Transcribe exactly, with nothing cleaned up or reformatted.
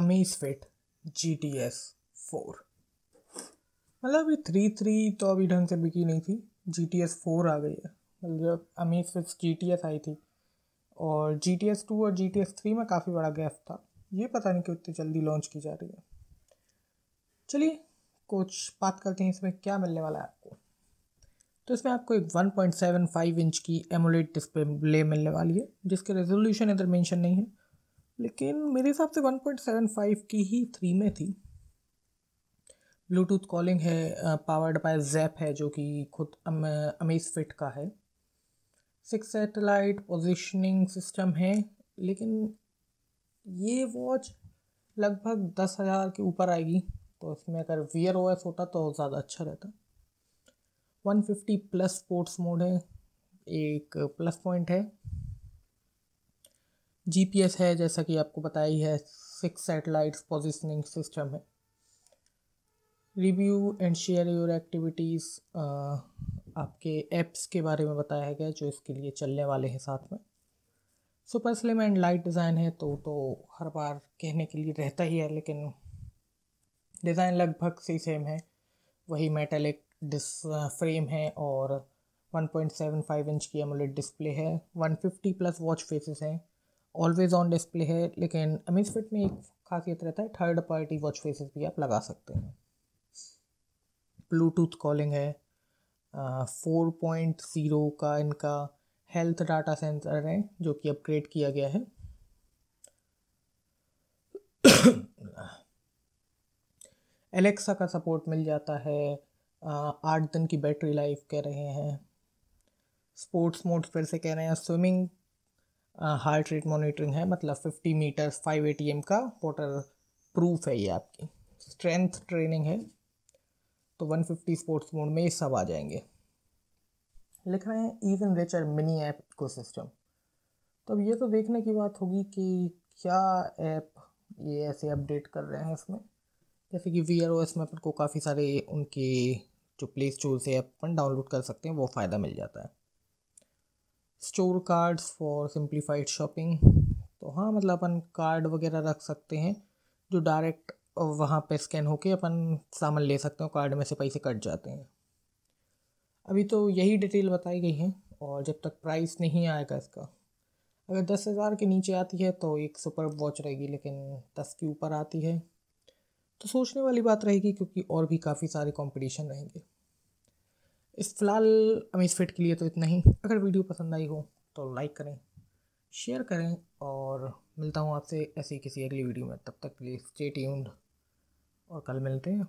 Amazfit G T S four. मतलब ये three three तो अभी ढंग से बिकी नहीं थी, जी टी एस फोर आ गई है। मतलब जब अमेज़फिट जी टी एस आई थी और जी टी एस टू और जी टी एस थ्री में काफ़ी बड़ा गैप था, ये पता नहीं क्यों इतनी जल्दी लॉन्च की जा रही है। चलिए कुछ बात करते हैं इसमें क्या मिलने वाला है आपको। तो इसमें आपको एक one point seven five inch की एमोलेड डिस्प्ले मिलने वाली है, जिसके रेजोल्यूशन इधर मेंशन नहीं है, लेकिन मेरे हिसाब से वन पॉइंट सेवन फाइव की ही थ्री में थी। ब्लूटूथ कॉलिंग है, पावर्ड बाय ज़ैप है जो कि खुद अमेज़फिट का है। सिक्स सैटेलाइट पोजीशनिंग सिस्टम है, लेकिन ये वॉच लगभग दस हज़ार के ऊपर आएगी, तो इसमें अगर वेयर ओएस होता तो ज़्यादा अच्छा रहता। One fifty plus sports mode है, एक प्लस पॉइंट है। जीपीएस है जैसा कि आपको बताई है, सिक्स सैटेलाइट पोजीशनिंग सिस्टम है। Review and share your activities आपके ऐप्स के बारे में बताया गया जो इसके लिए चलने वाले हैं। साथ में super slim and light design है, तो तो हर बार कहने के लिए रहता ही है, लेकिन डिज़ाइन लगभग से सेम है। वही मेटालिक डिस फ्रेम है और one point seven five inch की एमोलेड डिस्प्ले है। One fifty plus watch faces हैं, ऑलवेज ऑन डिस्प्ले है, लेकिन अमेज़फिट में एक खासियत रहता है, थर्ड पार्टी वॉच फेसेस भी आप लगा सकते हैं। ब्लूटूथ कॉलिंग है, फोर पॉइंट ज़ीरो का इनका हेल्थ डाटा सेंसर है जो कि अपग्रेड किया गया है। एलेक्सा का सपोर्ट मिल जाता है, आठ दिन की बैटरी लाइफ कह रहे हैं। स्पोर्ट्स मोड फिर से कह रहे हैं। स्विमिंग हार्ट रेट मॉनिटरिंग है, मतलब फिफ्टी मीटर्स फाइव एटीएम का वाटर प्रूफ है ये आपकी। स्ट्रेंथ ट्रेनिंग है, तो वन फिफ्टी स्पोर्ट्स मोड में ये सब आ जाएंगे। लिख रहे हैं even richer mini app ecosystem. तो अब ये तो देखने की बात होगी कि क्या ऐप ये ऐसे अपडेट कर रहे हैं इसमें। जैसे कि वी आर ओ एस में अपन को काफ़ी सारे उनके जो प्ले स्टोर से ऐप अपन डाउनलोड कर सकते हैं, वो फ़ायदा मिल जाता है। Store cards for simplified shopping, तो हाँ मतलब अपन कार्ड वगैरह रख सकते हैं जो डायरेक्ट वहाँ पे स्कैन होके अपन सामान ले सकते हैं, कार्ड में से पैसे कट जाते हैं। अभी तो यही डिटेल बताई गई है और जब तक प्राइस नहीं आएगा इसका, अगर दस हज़ार के नीचे आती है तो एक सुपर वॉच रहेगी, लेकिन दस के ऊपर आती है तो सोचने वाली बात रहेगी, क्योंकि और भी काफ़ी सारे कंपटीशन रहेंगे। इस फिलहाल अमेज़फिट के लिए तो इतना ही। अगर वीडियो पसंद आई हो तो लाइक करें, शेयर करें, और मिलता हूँ आपसे ऐसी किसी अगली वीडियो में। तब तक के लिए स्टे ट्यून्ड और कल मिलते हैं।